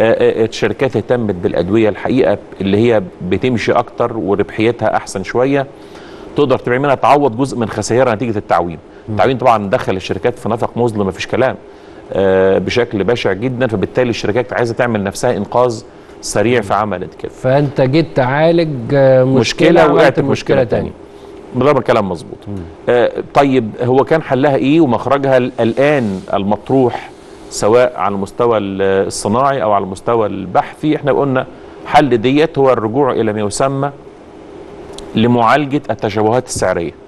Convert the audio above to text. الشركات اهتمت بالادويه الحقيقه اللي هي بتمشي اكتر وربحيتها احسن شويه، تقدر تبيع منها تعوض جزء من خسائرها نتيجه التعويم. التعويم طبعا دخل الشركات في نفق مظلم مفيش كلام بشكل بشع جدا، فبالتالي الشركات عايزه تعمل نفسها انقاذ سريع فعملت كده. فانت جيت تعالج مشكله وقعت مشكله ثانيه. ده كلام مظبوط. طيب هو كان حلها ايه ومخرجها الان المطروح سواء على المستوى الصناعي او على المستوى البحثي؟ احنا قلنا حل ديت هو الرجوع الى ما يسمى لمعالجه التشابهات السعريه.